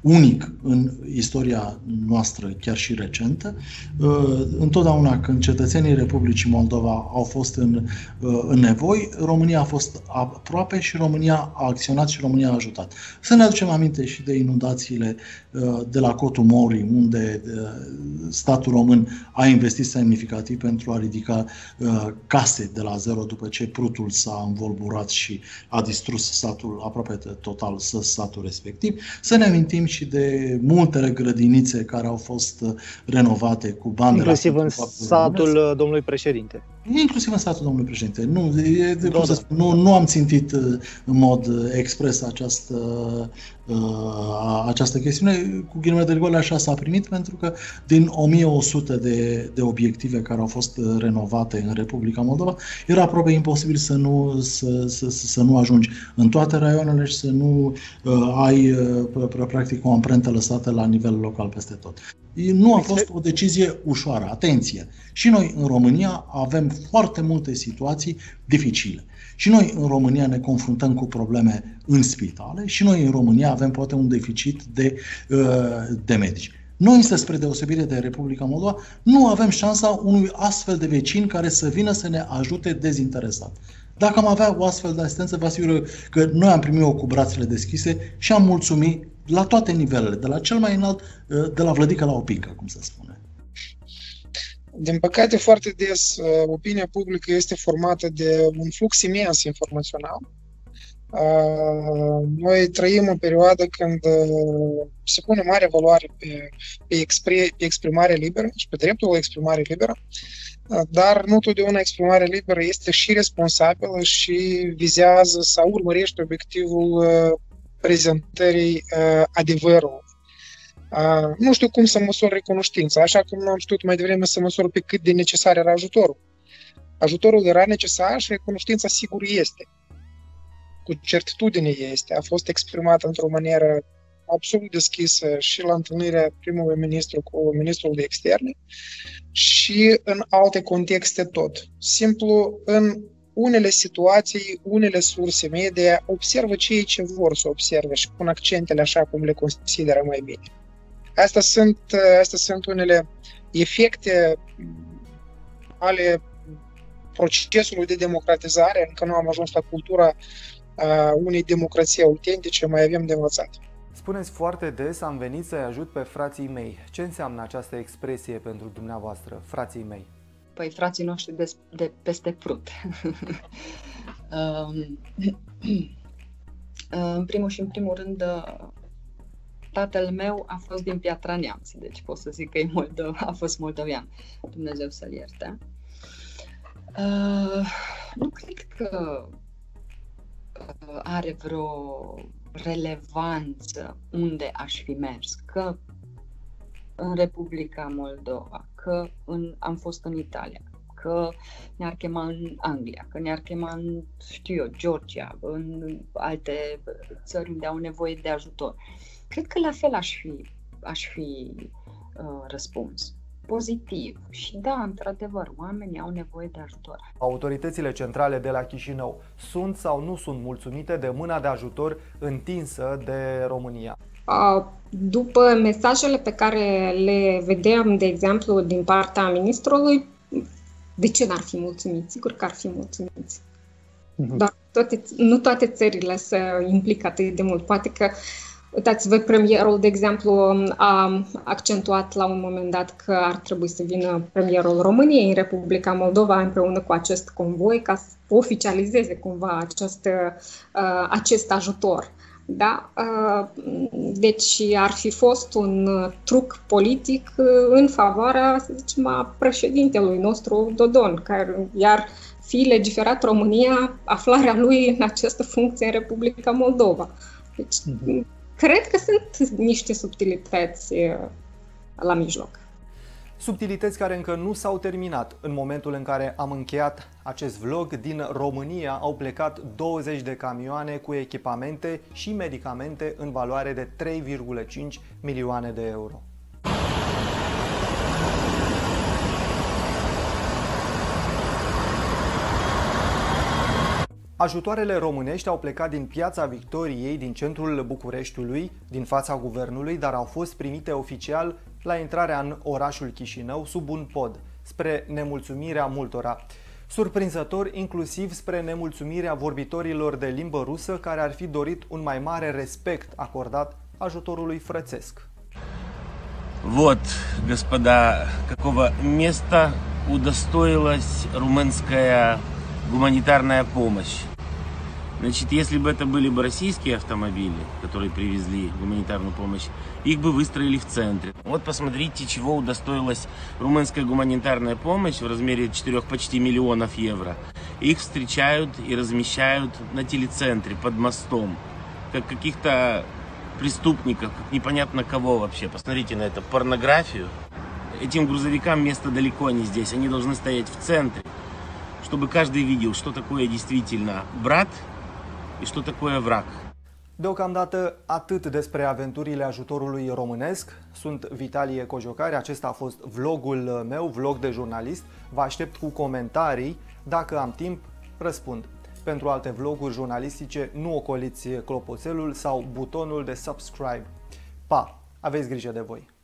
unic în istoria noastră, chiar și recentă. Uh, întotdeauna când cetățenii Republicii Moldova au fost în, uh, în nevoi, România a fost aproape și România a acționat și România a ajutat. Să ne aducem aminte și de inundațiile uh, de la Cotul Morii, unde uh, statul român a investit semnificativ pentru a ridica uh, case de la zero după ce Prutul s-a învolburat și a distrus satul, aproape total satul respectiv. Să ne amintim și de multele grădinițe care au fost renovate cu bani. Inclusiv în satul domnului președinte. Inclusiv în statul domnului președinte. Nu, e, de, cum să spun, nu, nu am țintit în mod expres această, uh, această chestiune. Cu ghilimele de rigoare așa s-a primit, pentru că din o mie o sută de, de obiective care au fost renovate în Republica Moldova, era aproape imposibil să nu, să, să, să nu ajungi în toate raioanele și să nu uh, ai uh, practic o amprentă lăsată la nivel local peste tot. Nu a fost o decizie ușoară. Atenție! Și noi în România avem foarte multe situații dificile. Și noi în România ne confruntăm cu probleme în spitale și noi în România avem poate un deficit de, de medici. Noi, însă, spre deosebire de Republica Moldova, nu avem șansa unui astfel de vecin care să vină să ne ajute dezinteresat. Dacă am avea o astfel de asistență, vă asigur că noi am primit-o cu brațele deschise și am mulțumit la toate nivelele, de la cel mai înalt, de la vlădică la opincă, cum se spune. Din păcate, foarte des, opinia publică este formată de un flux imens informațional. Noi trăim o perioadă când se pune mare valoare pe, pe, expri, pe exprimare liberă și pe dreptul la exprimare liberă, dar nu totdeauna exprimare liberă este și responsabilă și vizează sau urmărește obiectivul prezentării uh, adevărului. Uh, nu știu cum să măsor recunoștința, așa cum nu am știut mai devreme să măsor pe cât de necesar era ajutorul. Ajutorul era necesar și recunoștința sigur este. Cu certitudine este. A fost exprimată într-o manieră absolut deschisă și la întâlnirea primului ministru cu ministrul de externe și în alte contexte tot. Simplu, în unele situații, unele surse media observă cei ce vor să observe și pun accentele așa cum le consideră mai bine. Astea sunt, astea sunt unele efecte ale procesului de democratizare. Încă nu am ajuns la cultura unei democrații autentice, mai avem de învățat. Spuneți foarte des, am venit să-i ajut pe frații mei. Ce înseamnă această expresie pentru dumneavoastră, frații mei? Păi, frații noștri de, de peste Prut. În primul și în primul rând, tatăl meu a fost din Piatra Neamț, deci pot să zic că e moldo- a fost moldovean. Dumnezeu să-l ierte. Nu cred că are vreo relevanță unde aș fi mers, că în Republica Moldova, că în, am fost în Italia, că ne-ar chema în Anglia, că ne-ar chema în, știu eu, Georgia, în alte țări unde au nevoie de ajutor. Cred că la fel aș fi, aș fi uh, răspuns. Pozitiv. Și da, într-adevăr, oamenii au nevoie de ajutor. Autoritățile centrale de la Chișinău sunt sau nu sunt mulțumite de mâna de ajutor întinsă de România? După mesajele pe care le vedeam, de exemplu, din partea ministrului, de ce n-ar fi mulțumiți? Sigur că ar fi mulțumiți. Mm-hmm. Dar toate, nu toate țările se implică atât de mult. Poate că, uitați-vă, premierul, de exemplu, a accentuat la un moment dat că ar trebui să vină premierul României în Republica Moldova împreună cu acest convoi ca să oficializeze cumva acest, acest ajutor. Da? Deci ar fi fost un truc politic în favoarea, să zicem, a președintelui nostru Dodon, care iar fi legiferat România aflarea lui în această funcție în Republica Moldova. Deci, mm-hmm. Cred că sunt niște subtilități la mijloc. Subtilități care încă nu s-au terminat. În momentul în care am încheiat acest vlog, din România au plecat douăzeci de camioane cu echipamente și medicamente în valoare de trei virgulă cinci milioane de euro. Ajutoarele românești au plecat din Piața Victoriei, din centrul Bucureștiului, din fața guvernului, dar au fost primite oficial la intrarea în orașul Chișinău, sub un pod, spre nemulțumirea multora. Surprinzător, inclusiv spre nemulțumirea vorbitorilor de limbă rusă, care ar fi dorit un mai mare respect acordat ajutorului frățesc. Вот, господа, какого места удостоилась румынская гуманитарная помощь. Значит, если бы это были бы российские автомобили, которые привезли гуманитарную помощь, их бы выстроили в центре. Вот посмотрите, чего удостоилась румынская гуманитарная помощь в размере четырёх почти миллионов евро. Их встречают и размещают на телецентре, под мостом, как каких-то преступников, как непонятно кого вообще. Посмотрите на это, порнографию. Этим грузовикам место далеко не здесь, они должны стоять в центре, чтобы каждый видел, что такое действительно брат, și ce e vrag. Deocamdată atât despre aventurile ajutorului românesc. Sunt Vitalie Cojocari, acesta a fost vlogul meu, vlog de jurnalist. Vă aștept cu comentarii, dacă am timp, răspund. Pentru alte vloguri jurnalistice, nu ocoliți clopoțelul sau butonul de subscribe. Pa! Aveți grijă de voi!